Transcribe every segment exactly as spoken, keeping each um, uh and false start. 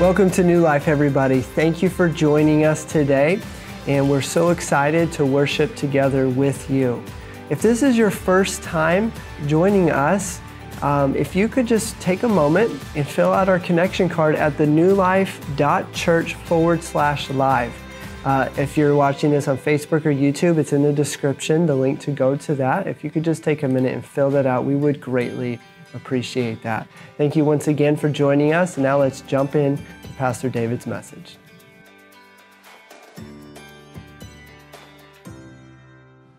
Welcome to New Life, everybody. Thank you for joining us today, and we're so excited to worship together with you. If this is your first time joining us, um, if you could just take a moment and fill out our connection card at thenewlife.church forward slash live. Uh, if you're watching this on Facebook or YouTube, it's in the description, the link to go to that. If you could just take a minute and fill that out, we would greatly appreciate that. Thank you once again for joining us. Now let's jump in to Pastor David's message.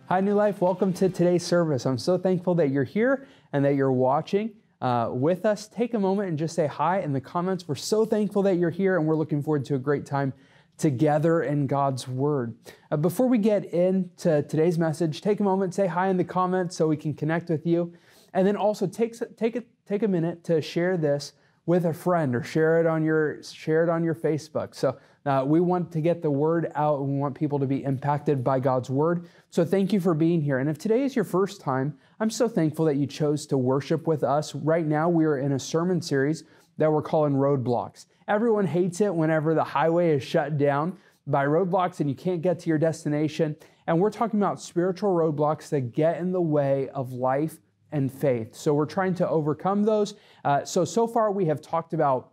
Hi, New Life. Welcome to today's service. I'm so thankful that you're here and that you're watching uh, with us. Take a moment and just say hi in the comments. We're so thankful that you're here, and we're looking forward to a great time together in God's Word. Uh, before we get into today's message, take a moment, say hi in the comments so we can connect with you. And then also take, take, a, take a minute to share this with a friend, or share it on your, share it on your Facebook. So Uh, we want to get the word out, and we want people to be impacted by God's word. So thank you for being here. And if today is your first time, I'm so thankful that you chose to worship with us. Right now, we are in a sermon series that we're calling Roadblocks. Everyone hates it whenever the highway is shut down by roadblocks and you can't get to your destination. And we're talking about spiritual roadblocks that get in the way of life and faith. So we're trying to overcome those. Uh, so, so far we have talked about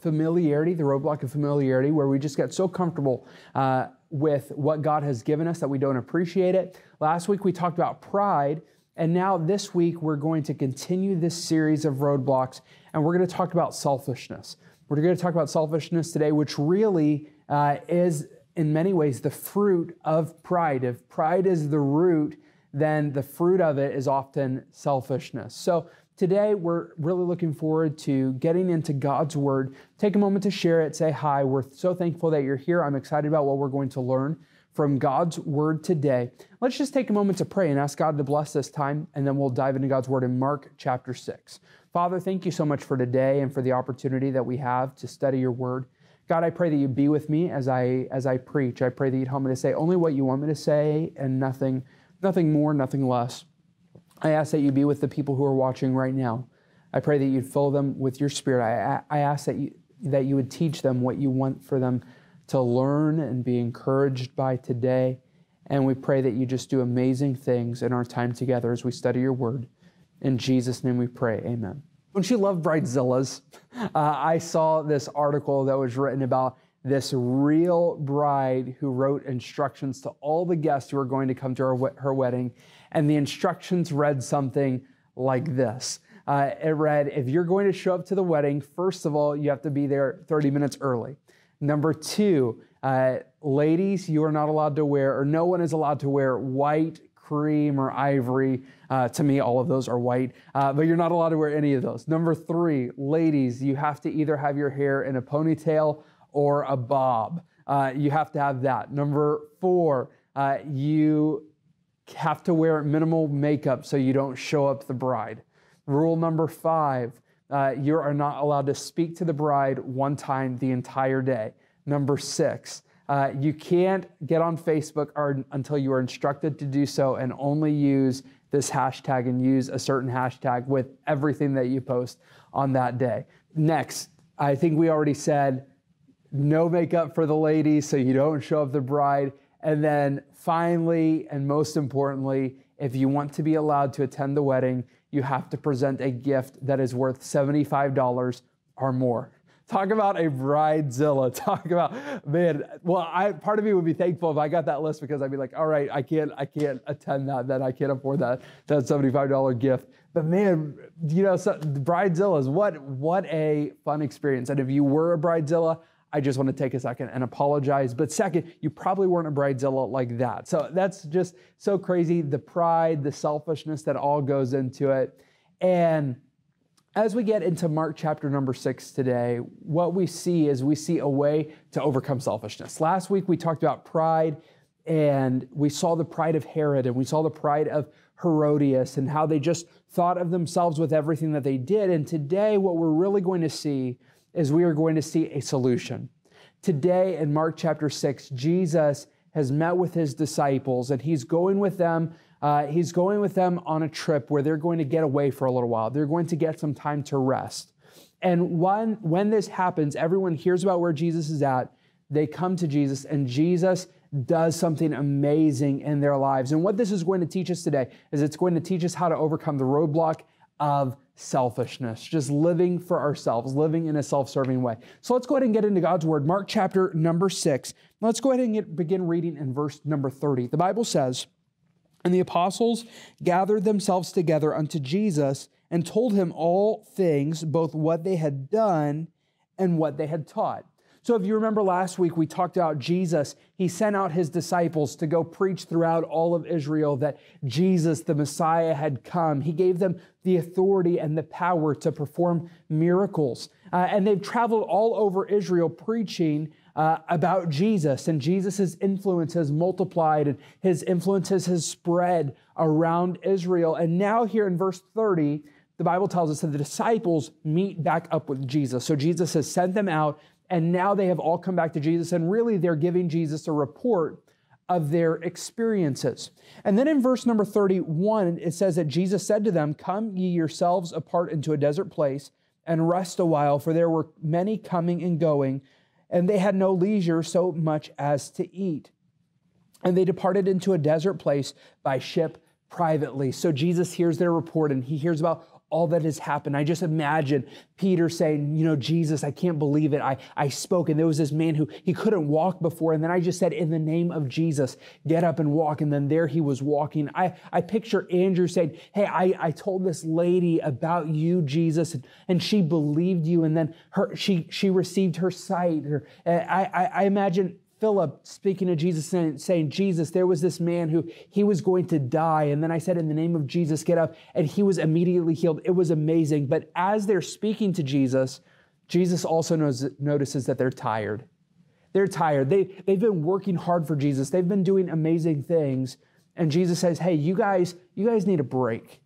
familiarity, the roadblock of familiarity, where we just get so comfortable uh, with what God has given us that we don't appreciate it. Last week we talked about pride, and now this week we're going to continue this series of roadblocks, and we're going to talk about selfishness. We're going to talk about selfishness today, which really uh, is in many ways the fruit of pride. If pride is the root, then the fruit of it is often selfishness. So today, we're really looking forward to getting into God's Word. Take a moment to share it, say hi. We're so thankful that you're here. I'm excited about what we're going to learn from God's Word today. Let's just take a moment to pray and ask God to bless this time, and then we'll dive into God's Word in Mark chapter six. Father, thank you so much for today and for the opportunity that we have to study your Word. God, I pray that you be with me as I, as I preach. I pray that you'd help me to say only what you want me to say, and nothing, nothing more, nothing less. I ask that you be with the people who are watching right now. I pray that you'd fill them with your Spirit. I, I ask that you, that you would teach them what you want for them to learn and be encouraged by today. And we pray that you just do amazing things in our time together as we study your word. In Jesus' name we pray, amen. Don't you love Bridezillas? Uh, I saw this article that was written about this real bride who wrote instructions to all the guests who were going to come to her, her wedding. And the instructions read something like this. Uh, it read, if you're going to show up to the wedding, first of all, you have to be there thirty minutes early. Number two, uh, ladies, you are not allowed to wear, or no one is allowed to wear white, cream, or ivory. Uh, to me, all of those are white, uh, but you're not allowed to wear any of those. Number three, ladies, you have to either have your hair in a ponytail or a bob. Uh, you have to have that. Number four, uh, you have to wear minimal makeup so you don't show up the bride. Rule number five, uh, you are not allowed to speak to the bride one time the entire day. Number six, uh, you can't get on Facebook or, until you are instructed to do so, and only use this hashtag and use a certain hashtag with everything that you post on that day. Next, I think we already said, no makeup for the ladies, so you don't show up the bride. And then finally, and most importantly, if you want to be allowed to attend the wedding, you have to present a gift that is worth seventy-five dollars or more. Talk about a bridezilla. Talk about, man, well, I, part of me would be thankful if I got that list, because I'd be like, all right, I can't, I can't attend that, that I can't afford that, that seventy-five dollar gift. But man, you know, so, bridezillas, what, what a fun experience. And if you were a bridezilla, I just want to take a second and apologize. But second, you probably weren't a bridezilla like that. So that's just so crazy. The pride, the selfishness that all goes into it. And as we get into Mark chapter number six today, what we see is we see a way to overcome selfishness. Last week, we talked about pride, and we saw the pride of Herod, and we saw the pride of Herodias, and how they just thought of themselves with everything that they did. And today, what we're really going to see is we are going to see a solution. Today in Mark chapter six, Jesus has met with his disciples, and he's going with them. Uh, he's going with them on a trip where they're going to get away for a little while. They're going to get some time to rest. And when, when this happens, everyone hears about where Jesus is at. They come to Jesus, and Jesus does something amazing in their lives. And what this is going to teach us today is it's going to teach us how to overcome the roadblock of selfishness, just living for ourselves, living in a self-serving way. So let's go ahead and get into God's word. Mark chapter number six. Let's go ahead and get, begin reading in verse number thirty. The Bible says, "And the apostles gathered themselves together unto Jesus and told him all things, both what they had done and what they had taught." So if you remember last week, we talked about Jesus. He sent out his disciples to go preach throughout all of Israel that Jesus, the Messiah, had come. He gave them the authority and the power to perform miracles. Uh, and they've traveled all over Israel preaching uh, about Jesus. And Jesus' influence has multiplied, and his influence has spread around Israel. And now here in verse thirty, the Bible tells us that the disciples meet back up with Jesus. So Jesus has sent them out, and now they have all come back to Jesus, and really they're giving Jesus a report of their experiences. And then in verse number thirty-one, it says that Jesus said to them, "Come ye yourselves apart into a desert place and rest a while, for there were many coming and going, and they had no leisure so much as to eat. And they departed into a desert place by ship privately." So Jesus hears their report, and he hears about all that has happened. I just imagine Peter saying, you know, "Jesus, I can't believe it. I, I spoke, and there was this man who he couldn't walk before. And then I just said, in the name of Jesus, get up and walk. And then there he was walking." I, I picture Andrew saying, "Hey, I, I told this lady about you, Jesus, and, and she believed you. And then her, she, she received her sight." Or I, I, I imagine Philip speaking to Jesus and saying, "Jesus, there was this man who he was going to die. And then I said, in the name of Jesus, get up. And he was immediately healed. It was amazing." But as they're speaking to Jesus, Jesus also knows, notices that they're tired. They're tired. They, they've been working hard for Jesus. They've been doing amazing things. And Jesus says, "Hey, you guys, you guys need a break."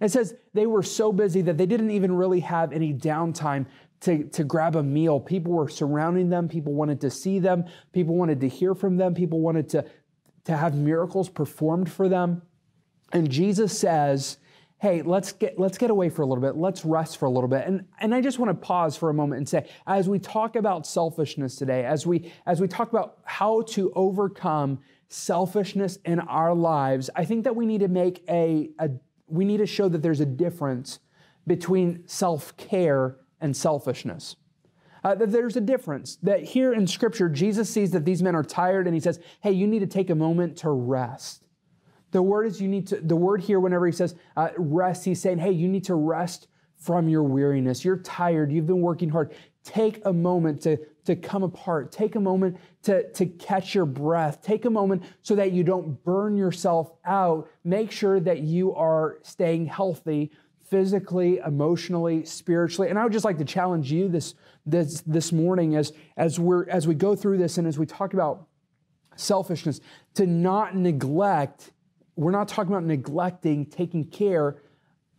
And it says they were so busy that they didn't even really have any downtime To, to grab a meal. People were surrounding them. People wanted to see them. People wanted to hear from them. People wanted to, to have miracles performed for them. And Jesus says, "Hey, let's get, let's get away for a little bit. Let's rest for a little bit." And, and I just want to pause for a moment and say, as we talk about selfishness today, as we, as we talk about how to overcome selfishness in our lives, I think that we need to make a, a we need to show that there's a difference between self-care and selfishness. Uh, that there's a difference. That here in Scripture, Jesus sees that these men are tired, and he says, "Hey, you need to take a moment to rest." The word is you need to. The word here, whenever he says uh, rest, he's saying, "Hey, you need to rest from your weariness. You're tired. You've been working hard. Take a moment to to come apart. Take a moment to to catch your breath. Take a moment so that you don't burn yourself out. Make sure that you are staying healthy." Physically, emotionally, spiritually. And I would just like to challenge you this this this morning as as we're as we go through this and as we talk about selfishness, to not neglect. We're not talking about neglecting taking care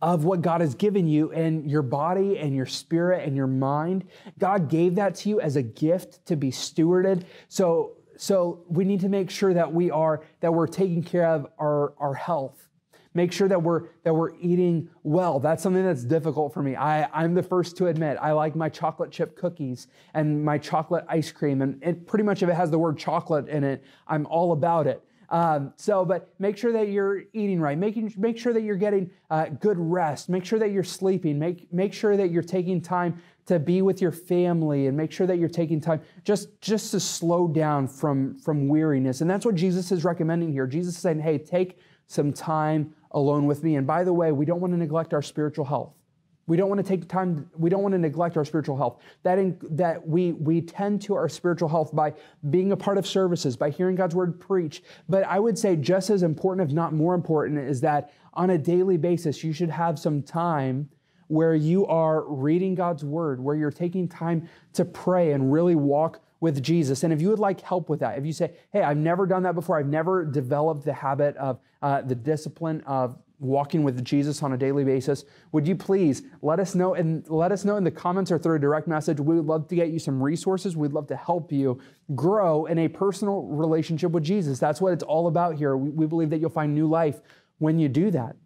of what God has given you in your body and your spirit and your mind. God gave that to you as a gift to be stewarded. So so we need to make sure that we are that we're taking care of our, our health. Make sure that we're that we're eating well. That's something that's difficult for me. I, I'm the first to admit I like my chocolate chip cookies and my chocolate ice cream, and it pretty much if it has the word chocolate in it, I'm all about it. Um, so, but make sure that you're eating right. Making make sure that you're getting uh, good rest. Make sure that you're sleeping. Make make sure that you're taking time to be with your family, and make sure that you're taking time just just to slow down from from weariness. And that's what Jesus is recommending here. Jesus is saying, "Hey, take some time alone with me." And by the way, we don't want to neglect our spiritual health. We don't want to take time. We don't want to neglect our spiritual health. That in, that we we tend to our spiritual health by being a part of services, by hearing God's word preached. But I would say just as important, if not more important, is that on a daily basis, you should have some time where you are reading God's word, where you're taking time to pray and really walk with Jesus. And if you would like help with that, if you say, "Hey, I've never done that before. I've never developed the habit of uh, the discipline of walking with Jesus on a daily basis," would you please let us know and let us know in the comments or through a direct message. We would love to get you some resources. We'd love to help you grow in a personal relationship with Jesus. That's what it's all about here. We, we believe that you'll find new life when you do that.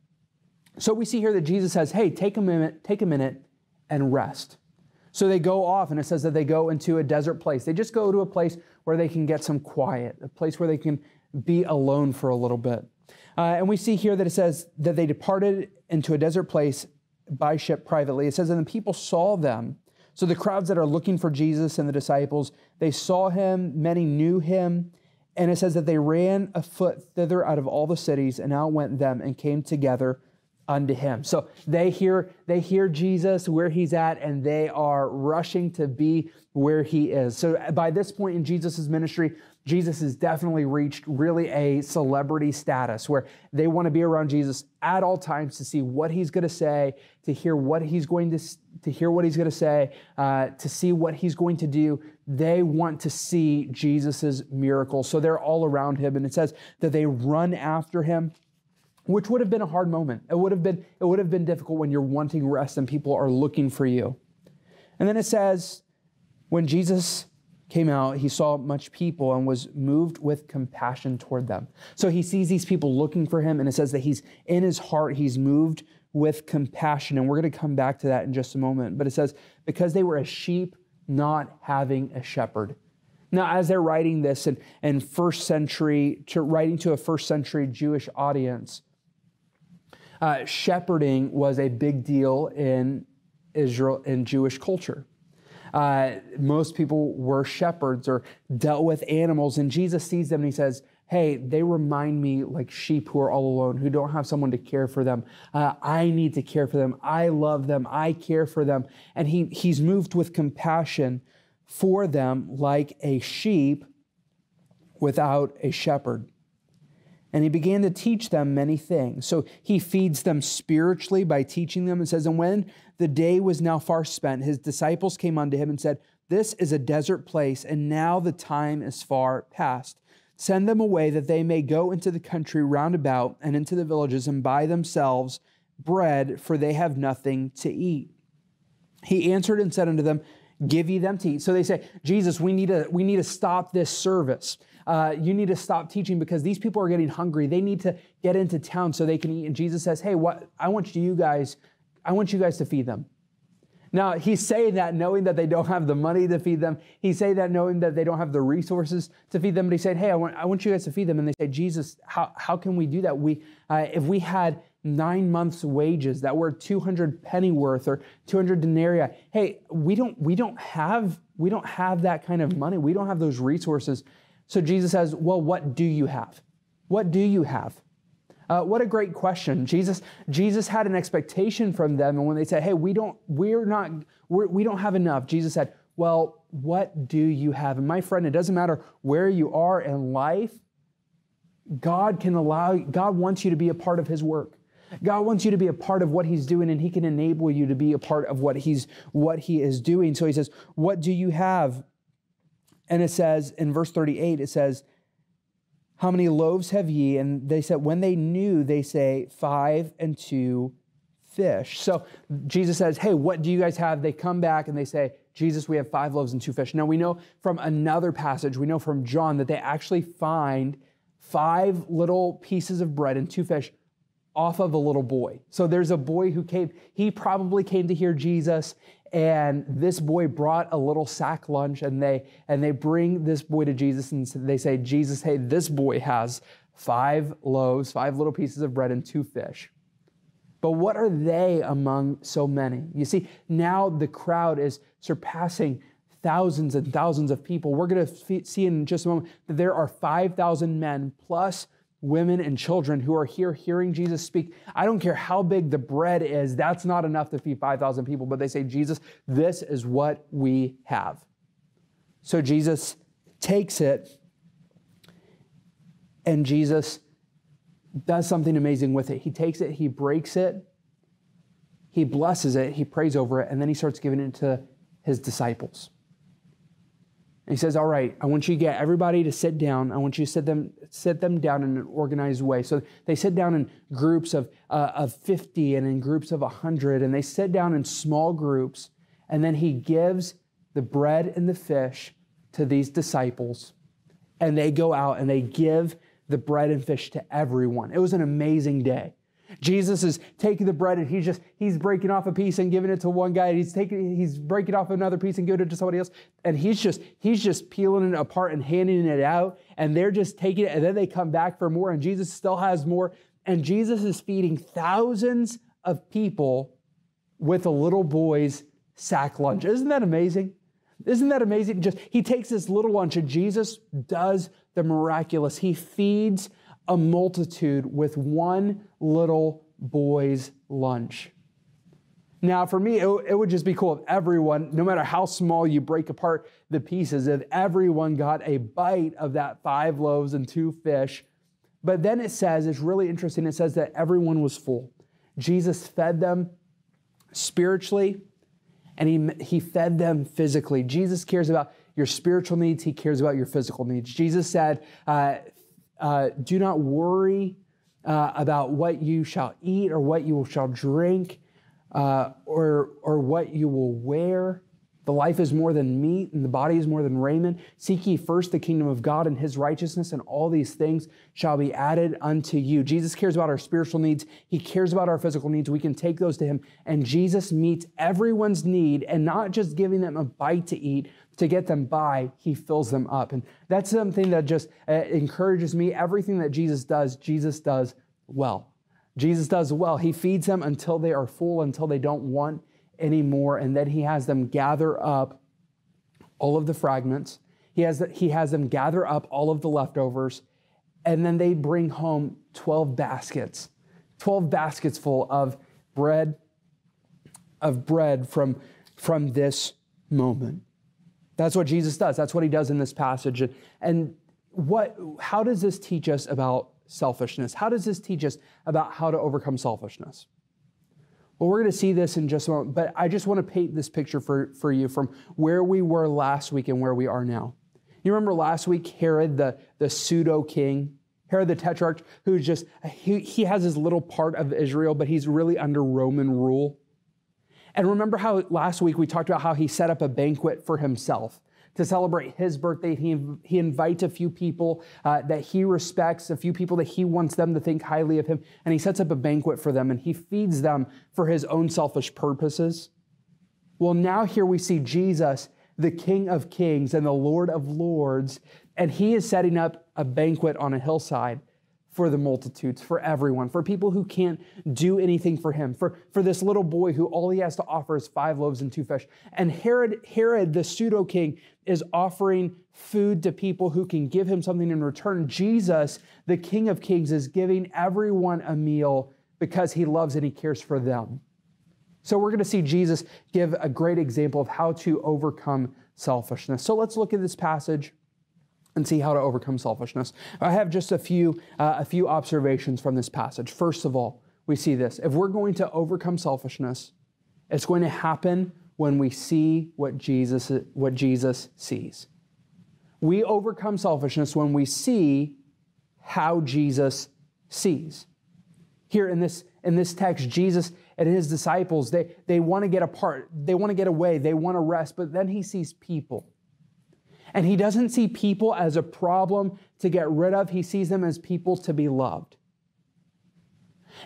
So we see here that Jesus says, "Hey, take a minute, take a minute and rest." So they go off, and it says that they go into a desert place. They just go to a place where they can get some quiet, a place where they can be alone for a little bit. Uh, and we see here that it says that they departed into a desert place by ship privately. It says, and the people saw them. So the crowds that are looking for Jesus and the disciples, they saw him, many knew him. And it says that they ran afoot thither out of all the cities, and out went them and came together unto him. So they hear, they hear Jesus where he's at, and they are rushing to be where he is. So by this point in Jesus's ministry, Jesus has definitely reached really a celebrity status where they want to be around Jesus at all times to see what he's going to say, to hear what he's going to to hear what he's going to say, uh, to see what he's going to do. They want to see Jesus's miracles, so they're all around him, and it says that they run after him, which would have been a hard moment. It would have been it would have been difficult when you're wanting rest and people are looking for you. And then it says, when Jesus came out, he saw much people and was moved with compassion toward them. So he sees these people looking for him, and it says that he's in his heart, he's moved with compassion. And we're going to come back to that in just a moment. But it says, because they were as sheep not having a shepherd. Now, as they're writing this in, in first century, to writing to a first century Jewish audience, uh, shepherding was a big deal in Israel, in Jewish culture. Uh, most people were shepherds or dealt with animals, and Jesus sees them and he says, hey, they remind me like sheep who are all alone, who don't have someone to care for them. Uh, I need to care for them. I love them. I care for them. And he, he's moved with compassion for them like a sheep without a shepherd. And he began to teach them many things. So he feeds them spiritually by teaching them. It says, and when the day was now far spent, his disciples came unto him and said, this is a desert place, and now the time is far past. Send them away that they may go into the country round about and into the villages and buy themselves bread, for they have nothing to eat. He answered and said unto them, give ye them to eat. So they say, Jesus, we need to, we need to stop this service. Uh, you need to stop teaching because these people are getting hungry. They need to get into town so they can eat. And Jesus says, hey, what I want you guys, I want you guys to feed them. Now, he's saying that knowing that they don't have the money to feed them. He's saying that knowing that they don't have the resources to feed them. But he said, hey, I want, I want you guys to feed them. And they said, Jesus, how, how can we do that? We, uh, if we had nine months' wages, that were two hundred pennyworth or two hundred denarii. Hey, we don't, we don't have, we don't have that kind of money. We don't have those resources. So Jesus says, well, what do you have? What do you have? Uh, what a great question. Jesus, Jesus had an expectation from them. And when they said, hey, we don't, we're not, we're, we don't have enough. Jesus said, well, what do you have? And my friend, it doesn't matter where you are in life. God can allow, God wants you to be a part of his work. God wants you to be a part of what he's doing, and he can enable you to be a part of what he's, what he is doing. So he says, what do you have? And it says in verse thirty-eight, it says, how many loaves have ye? And they said, when they knew, they say five and two fish. So Jesus says, hey, what do you guys have? They come back and they say, Jesus, we have five loaves and two fish. Now we know from another passage, we know from John that they actually find five little pieces of bread and two fish off of a little boy. So there's a boy who came, he probably came to hear Jesus, and this boy brought a little sack lunch, and they and they bring this boy to Jesus, and they say, Jesus, hey, this boy has five loaves, five little pieces of bread and two fish. But what are they among so many? You see, now the crowd is surpassing thousands and thousands of people. We're going to see in just a moment that there are five thousand men plus women and children who are here hearing Jesus speak. I don't care how big the bread is, that's not enough to feed five thousand people, but they say, Jesus, this is what we have. So Jesus takes it, and Jesus does something amazing with it. He takes it, he breaks it, he blesses it, he prays over it, and then he starts giving it to his disciples. He says, all right, I want you to get everybody to sit down. I want you to sit them, sit them down in an organized way. So they sit down in groups of, uh, of fifty and in groups of one hundred, and they sit down in small groups, and then he gives the bread and the fish to these disciples, and they go out and they give the bread and fish to everyone. It was an amazing day. Jesus is taking the bread and he's just, he's breaking off a piece and giving it to one guy. And he's taking, he's breaking off another piece and giving it to somebody else. And he's just, he's just peeling it apart and handing it out. And they're just taking it. And then they come back for more and Jesus still has more. And Jesus is feeding thousands of people with a little boy's sack lunch. Isn't that amazing? Isn't that amazing? Just, he takes this little lunch and Jesus does the miraculous. He feeds a multitude with one little boy's lunch. Now, for me, it, it would just be cool if everyone, no matter how small you break apart the pieces, if everyone got a bite of that five loaves and two fish. But then it says, it's really interesting, it says that everyone was full. Jesus fed them spiritually and he, he fed them physically. Jesus cares about your spiritual needs. He cares about your physical needs. Jesus said, uh, Uh, do not worry uh, about what you shall eat or what you shall drink uh, or, or what you will wear. The life is more than meat and the body is more than raiment. Seek ye first the kingdom of God and his righteousness, and all these things shall be added unto you. Jesus cares about our spiritual needs. He cares about our physical needs. We can take those to him. And Jesus meets everyone's need and not just giving them a bite to eat, to get them by, he fills them up. And that's something that just uh, encourages me. Everything that Jesus does, Jesus does well. Jesus does well. He feeds them until they are full, until they don't want any more. And then he has them gather up all of the fragments. He has, the, he has them gather up all of the leftovers. And then they bring home twelve baskets, twelve baskets full of bread, of bread from, from this moment. That's what Jesus does. That's what he does in this passage. And what, how does this teach us about selfishness? How does this teach us about how to overcome selfishness? Well, we're going to see this in just a moment, but I just want to paint this picture for, for you from where we were last week and where we are now. You remember last week, Herod, the, the pseudo-king, Herod the Tetrarch, who's just, he, he has his little part of Israel, but he's really under Roman rule. And remember how last week we talked about how he set up a banquet for himself to celebrate his birthday. He, he invites a few people uh, that he respects, a few people that he wants them to think highly of him. And he sets up a banquet for them and he feeds them for his own selfish purposes. Well, now here we see Jesus, the King of Kings and the Lord of Lords, and he is setting up a banquet on a hillside for the multitudes, for everyone, for people who can't do anything for him, for, for this little boy who all he has to offer is five loaves and two fish. And Herod, Herod, the pseudo-king, is offering food to people who can give him something in return. Jesus, the King of Kings, is giving everyone a meal because he loves and he cares for them. So we're going to see Jesus give a great example of how to overcome selfishness. So let's look at this passage and see how to overcome selfishness. I have just a few, uh, a few observations from this passage. First of all, we see this. If we're going to overcome selfishness, it's going to happen when we see what Jesus, what Jesus sees. We overcome selfishness when we see how Jesus sees. Here in this, in this text, Jesus and his disciples, they, they want to get apart. They want to get away. They want to rest, but then he sees people. And he doesn't see people as a problem to get rid of. He sees them as people to be loved.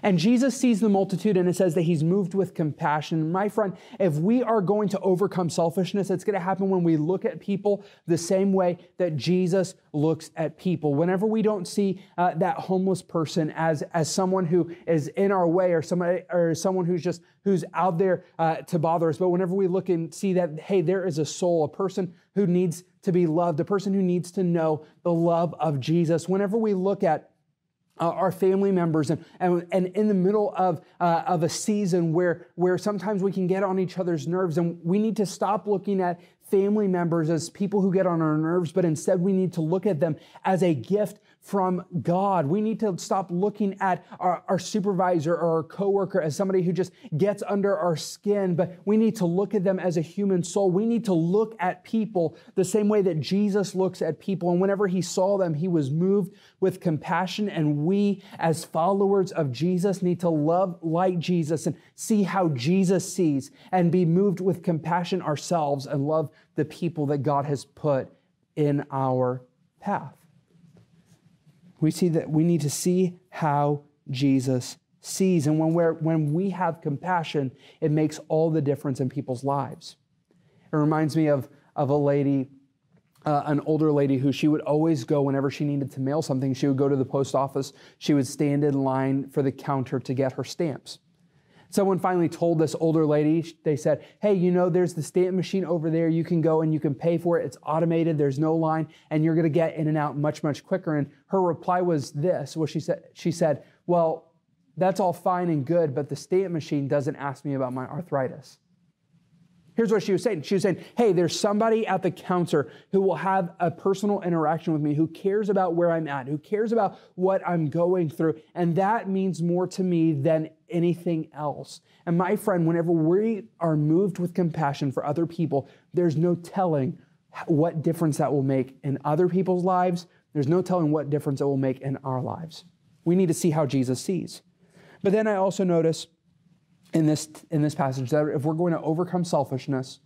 And Jesus sees the multitude and it says that he's moved with compassion. My friend, if we are going to overcome selfishness, it's going to happen when we look at people the same way that Jesus looks at people. Whenever we don't see uh, that homeless person as, as someone who is in our way or somebody, or someone who's just, who's out there uh, to bother us. But whenever we look and see that, hey, there is a soul, a person who needs to be loved, a person who needs to know the love of Jesus. Whenever we look at Uh, our family members, and, and, and in the middle of, uh, of a season where, where sometimes we can get on each other's nerves, and we need to stop looking at family members as people who get on our nerves, but instead we need to look at them as a gift from God. We need to stop looking at our, our supervisor or our coworker as somebody who just gets under our skin, but we need to look at them as a human soul. We need to look at people the same way that Jesus looks at people. And whenever he saw them, he was moved with compassion. And we, as followers of Jesus, need to love like Jesus and see how Jesus sees and be moved with compassion ourselves and love the people that God has put in our path. We see that we need to see how Jesus sees, and when, we're, when we have compassion, it makes all the difference in people's lives. It reminds me of, of a lady, uh, an older lady who she would always go whenever she needed to mail something, she would go to the post office, she would stand in line for the counter to get her stamps. Someone finally told this older lady, they said, hey, you know, there's the stamp machine over there. You can go and you can pay for it. It's automated. There's no line. And you're going to get in and out much, much quicker. And her reply was this. Well, she said, she said, well, that's all fine and good, but the stamp machine doesn't ask me about my arthritis. Here's what she was saying. She was saying, hey, there's somebody at the counter who will have a personal interaction with me, who cares about where I'm at, who cares about what I'm going through. And that means more to me than anything else. And my friend, whenever we are moved with compassion for other people, there's no telling what difference that will make in other people's lives. There's no telling what difference it will make in our lives. We need to see how Jesus sees. But then I also notice in this, in this passage that if we're going to overcome selfishness,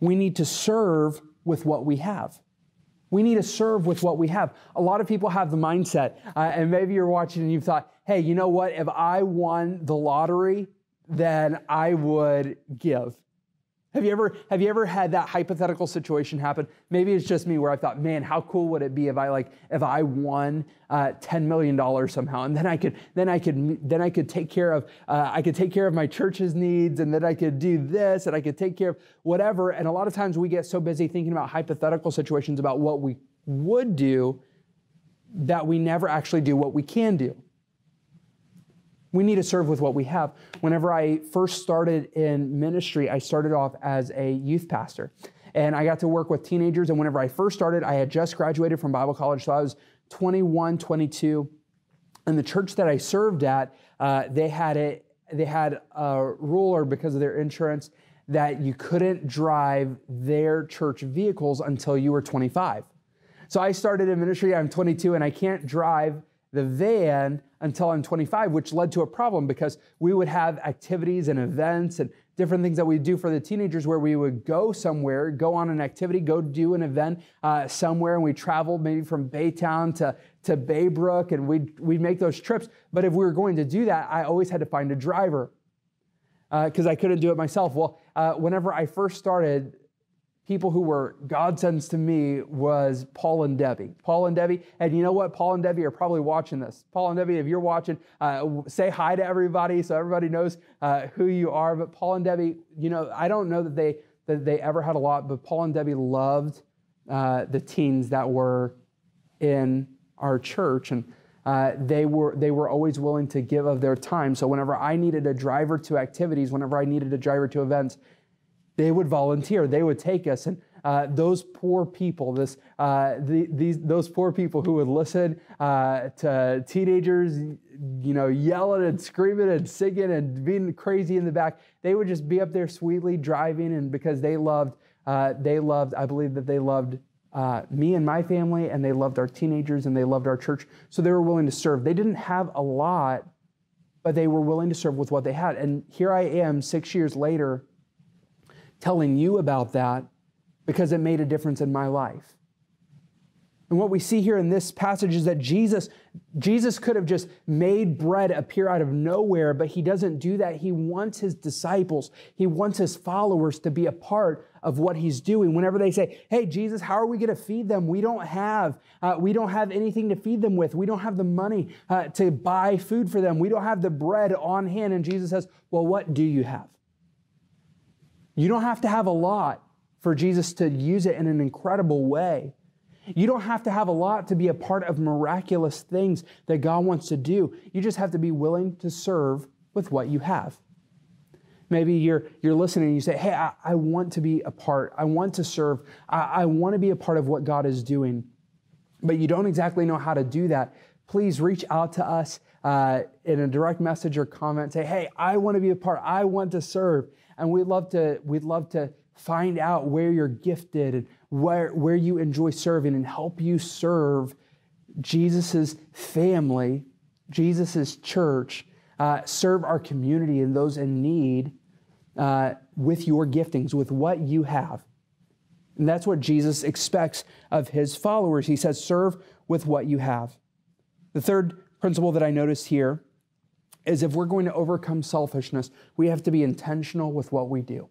we need to serve with what we have. We need to serve with what we have. A lot of people have the mindset, uh, and maybe you're watching and you've thought, hey, you know what? If I won the lottery, then I would give. Have you ever, have you ever had that hypothetical situation happen? Maybe it's just me where I thought, man, how cool would it be if I like, if I won uh, ten million dollars somehow, and then I could, then I could, then I could take care of, uh, I could take care of my church's needs, and then I could do this, and I could take care of whatever. And a lot of times we get so busy thinking about hypothetical situations about what we would do that we never actually do what we can do. We need to serve with what we have. Whenever I first started in ministry, I started off as a youth pastor. And I got to work with teenagers. And whenever I first started, I had just graduated from Bible college. So I was twenty-one, twenty-two. And the church that I served at, uh, they had it, they had a rule because of their insurance that you couldn't drive their church vehicles until you were twenty-five. So I started in ministry, I'm twenty-two, and I can't drive the van until I'm twenty-five, which led to a problem because we would have activities and events and different things that we do for the teenagers where we would go somewhere, go on an activity, go do an event uh, somewhere. And we traveled maybe from Baytown to, to Baybrook, and we'd, we'd make those trips. But if we were going to do that, I always had to find a driver because uh, I couldn't do it myself. Well, uh, whenever I first started, people who were godsends to me was Paul and Debbie. Paul and Debbie, and you know what? Paul and Debbie are probably watching this. Paul and Debbie, if you're watching, uh, say hi to everybody so everybody knows uh, who you are. But Paul and Debbie, you know, I don't know that they that they ever had a lot, but Paul and Debbie loved uh, the teens that were in our church, and uh, they were they were always willing to give of their time. So whenever I needed a driver to activities, whenever I needed a driver to events, they would volunteer. They would take us, and uh, those poor people, this, uh, the, these, those poor people who would listen uh, to teenagers, you know, yelling and screaming and singing and being crazy in the back. They would just be up there sweetly driving, and because they loved, uh, they loved. I believe that they loved uh, me and my family, and they loved our teenagers, and they loved our church. So they were willing to serve. They didn't have a lot, but they were willing to serve with what they had. And here I am, six years later, telling you about that because it made a difference in my life. And what we see here in this passage is that Jesus, Jesus could have just made bread appear out of nowhere, but he doesn't do that. He wants his disciples, he wants his followers to be a part of what he's doing. Whenever they say, hey, Jesus, how are we going to feed them? We don't have, uh, we don't have anything to feed them with. We don't have the money uh, to buy food for them. We don't have the bread on hand. And Jesus says, well, what do you have? You don't have to have a lot for Jesus to use it in an incredible way. You don't have to have a lot to be a part of miraculous things that God wants to do. You just have to be willing to serve with what you have. Maybe you're, you're listening and you say, hey, I, I want to be a part. I want to serve. I, I want to be a part of what God is doing. But you don't exactly know how to do that. Please reach out to us uh, in a direct message or comment. Say, hey, I want to be a part. I want to serve. And we'd love to, we'd love to find out where you're gifted and where, where you enjoy serving and help you serve Jesus's family, Jesus's church, uh, serve our community and those in need uh, with your giftings, with what you have. And that's what Jesus expects of his followers. He says, serve with what you have. The third principle that I noticed here is if we're going to overcome selfishness, we have to be intentional with what we do.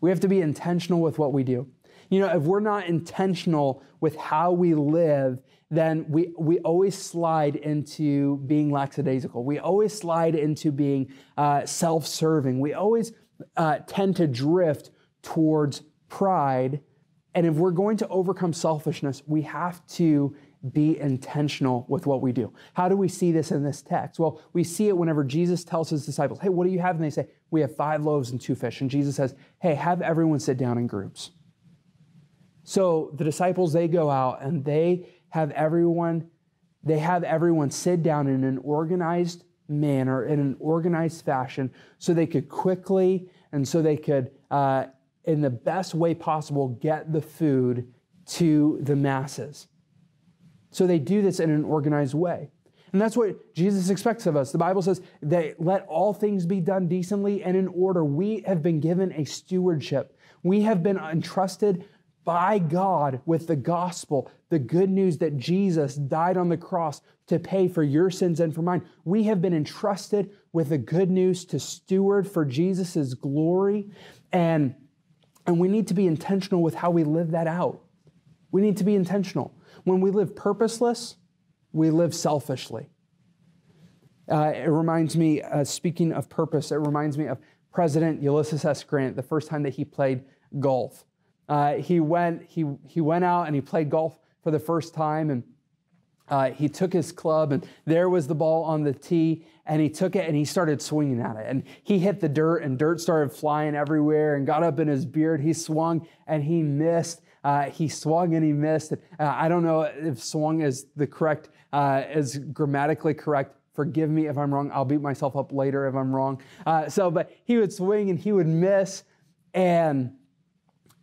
We have to be intentional with what we do. You know, if we're not intentional with how we live, then we, we always slide into being lackadaisical. We always slide into being uh, self-serving. We always uh, tend to drift towards pride. And if we're going to overcome selfishness, we have to be intentional with what we do. How do we see this in this text? Well, we see it whenever Jesus tells his disciples, hey, what do you have? And they say, we have five loaves and two fish. And Jesus says, hey, have everyone sit down in groups. So the disciples, they go out and they have everyone, they have everyone sit down in an organized manner, in an organized fashion, so they could quickly and so they could, uh, in the best way possible, get the food to the masses. So they do this in an organized way. And that's what Jesus expects of us. The Bible says that let all things be done decently and in order. We have been given a stewardship. We have been entrusted by God with the gospel, the good news that Jesus died on the cross to pay for your sins and for mine. We have been entrusted with the good news to steward for Jesus's glory. And, and we need to be intentional with how we live that out. We need to be intentional. When we live purposeless, we live selfishly. Uh, it reminds me, uh, speaking of purpose, it reminds me of President Ulysses S. Grant, the first time that he played golf. Uh, he, went, he, he went out and he played golf for the first time, and uh, he took his club, and there was the ball on the tee, and he took it and he started swinging at it. And he hit the dirt, and dirt started flying everywhere and got up in his beard. He swung and he missed. Uh, he swung and he missed. Uh, I don't know if swung is the correct, uh, is grammatically correct. Forgive me if I'm wrong. I'll beat myself up later if I'm wrong. Uh, so, but he would swing and he would miss. And,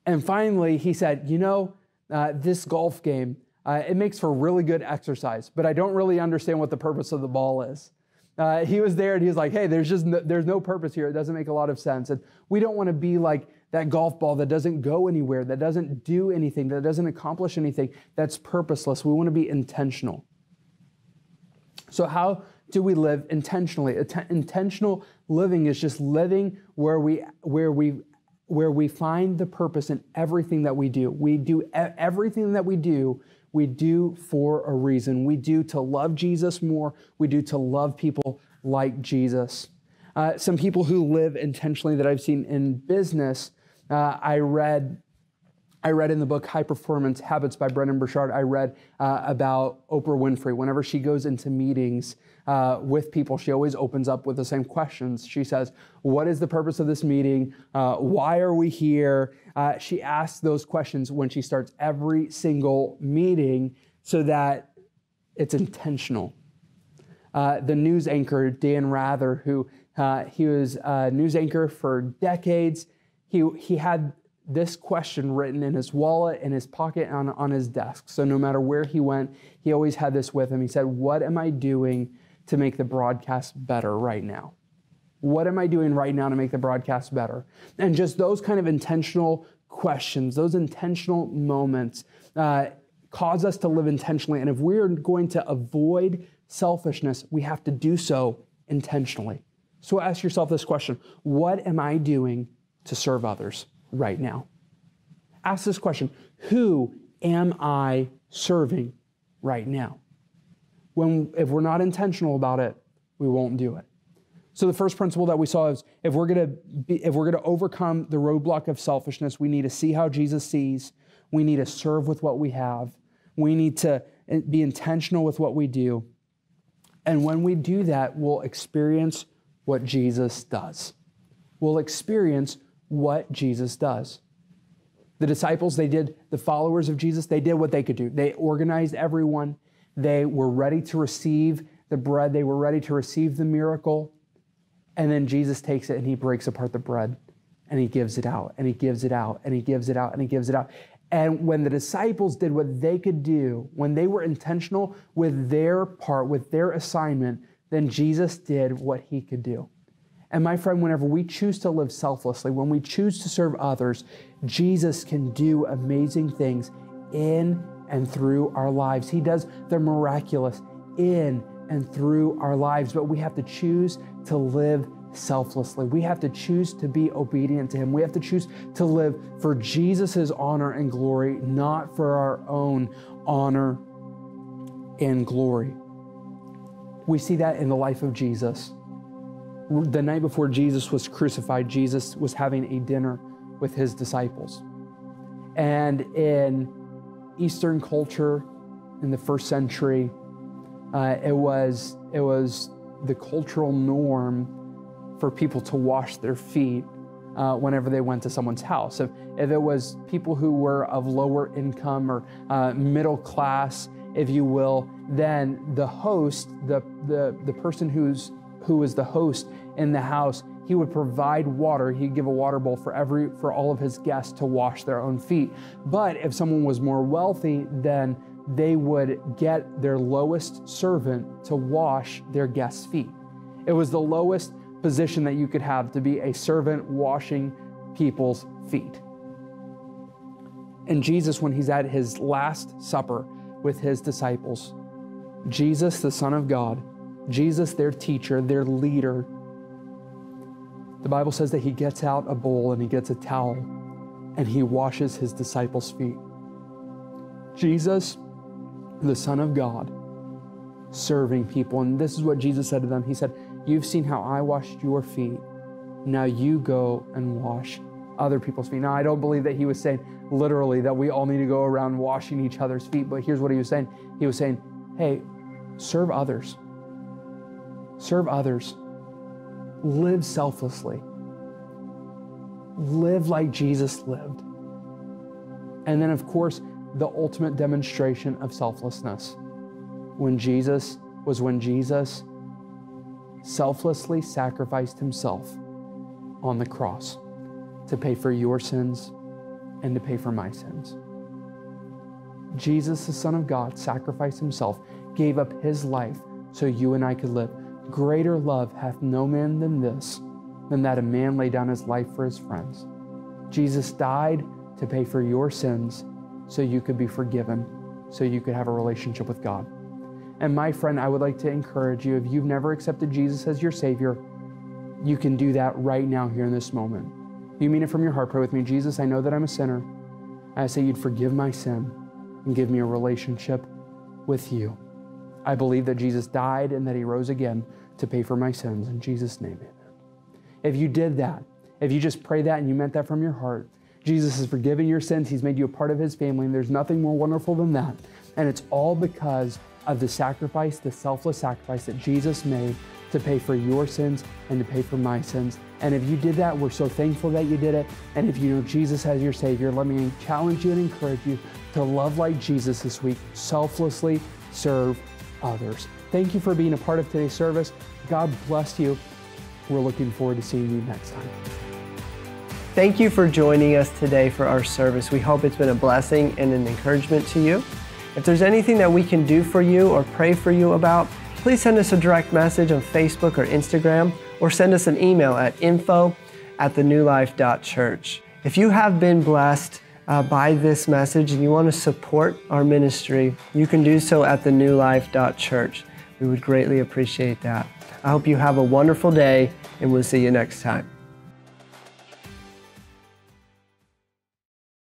and finally he said, you know, uh, this golf game, uh, it makes for really good exercise, but I don't really understand what the purpose of the ball is. Uh, he was there and he was like, hey, there's just no, there's no purpose here. It doesn't make a lot of sense. And we don't want to be like that golf ball that doesn't go anywhere, that doesn't do anything, that doesn't accomplish anything, that's purposeless. We want to be intentional. So how do we live intentionally? Intentional living is just living where we, where we, where we find the purpose in everything that we do. We do everything that we do, we do for a reason. We do to love Jesus more. We do to love people like Jesus. Uh, some people who live intentionally that I've seen in business, Uh, I read, I read in the book High Performance Habits by Brendan Burchard. I read uh, about Oprah Winfrey. Whenever she goes into meetings uh, with people, she always opens up with the same questions. She says, "What is the purpose of this meeting? Uh, why are we here?" Uh, she asks those questions when she starts every single meeting, so that it's intentional. Uh, the news anchor Dan Rather, who uh, he was a news anchor for decades. He, he had this question written in his wallet, in his pocket, on, on his desk. So no matter where he went, he always had this with him. He said, what am I doing to make the broadcast better right now? What am I doing right now to make the broadcast better? And just those kind of intentional questions, those intentional moments uh, cause us to live intentionally. And if we're going to avoid selfishness, we have to do so intentionally. So ask yourself this question: what am I doing to serve others right now? Ask this question: who am I serving right now? When, if we're not intentional about it, we won't do it. So the first principle that we saw is if we're gonna be, if we're gonna overcome the roadblock of selfishness, we need to see how Jesus sees. We need to serve with what we have. We need to be intentional with what we do. And when we do that, we'll experience what Jesus does. We'll experience what Jesus does. The disciples, they did, the followers of Jesus, they did what they could do. They organized everyone. They were ready to receive the bread. They were ready to receive the miracle. And then Jesus takes it and he breaks apart the bread and he gives it out and he gives it out and he gives it out and he gives it out. And when the disciples did what they could do, when they were intentional with their part, with their assignment, then Jesus did what he could do. And my friend, whenever we choose to live selflessly, when we choose to serve others, Jesus can do amazing things in and through our lives. He does the miraculous in and through our lives, but we have to choose to live selflessly. We have to choose to be obedient to Him. We have to choose to live for Jesus's honor and glory, not for our own honor and glory. We see that in the life of Jesus. The night before Jesus was crucified, Jesus was having a dinner with His disciples. And in Eastern culture, in the first century, uh, it was, it was the cultural norm for people to wash their feet uh, whenever they went to someone's house. If, if it was people who were of lower income or uh, middle class, if you will, then the host, the, the, the person who's, who was the host in the house, he would provide water. He'd give a water bowl for, every, for all of his guests to wash their own feet. But if someone was more wealthy, then they would get their lowest servant to wash their guests' feet. It was the lowest position that you could have to be a servant washing people's feet. And Jesus, when He's at His last supper with His disciples, Jesus, the Son of God, Jesus, their teacher, their leader, the Bible says that He gets out a bowl and He gets a towel and He washes His disciples' feet. Jesus, the Son of God, serving people. And this is what Jesus said to them. He said, "You've seen how I washed your feet. Now you go and wash other people's feet." Now, I don't believe that He was saying literally that we all need to go around washing each other's feet, but here's what He was saying. He was saying, hey, serve others. Serve others. Live selflessly. Live like Jesus lived. And then, of course, the ultimate demonstration of selflessness when Jesus was when Jesus selflessly sacrificed Himself on the cross to pay for your sins and to pay for my sins. Jesus, the Son of God, sacrificed Himself, gave up His life so you and I could live. Greater love hath no man than this, than that a man lay down his life for his friends. Jesus died to pay for your sins so you could be forgiven, so you could have a relationship with God. And my friend, I would like to encourage you, if you've never accepted Jesus as your Savior, you can do that right now here in this moment. You mean it from your heart. Pray with me. Jesus, I know that I'm a sinner. I say You'd forgive my sin and give me a relationship with You. I believe that Jesus died and that He rose again to pay for my sins. In Jesus' name, amen. If you did that, if you just prayed that and you meant that from your heart, Jesus has forgiven your sins. He's made you a part of His family, and there's nothing more wonderful than that. And it's all because of the sacrifice, the selfless sacrifice that Jesus made to pay for your sins and to pay for my sins. And if you did that, we're so thankful that you did it. And if you know Jesus as your Savior, let me challenge you and encourage you to love like Jesus this week, selflessly serve others. Thank you for being a part of today's service. God bless you. We're looking forward to seeing you next time. Thank you for joining us today for our service. We hope it's been a blessing and an encouragement to you. If there's anything that we can do for you or pray for you about, please send us a direct message on Facebook or Instagram, or send us an email at info at the new life dot church. If you have been blessed uh, by this message and you want to support our ministry, you can do so at the new life dot church. We would greatly appreciate that. I hope you have a wonderful day, and we'll see you next time.